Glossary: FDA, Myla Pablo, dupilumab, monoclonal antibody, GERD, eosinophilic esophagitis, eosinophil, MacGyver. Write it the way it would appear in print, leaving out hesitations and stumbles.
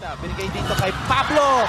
Binigay dito kay Pablo.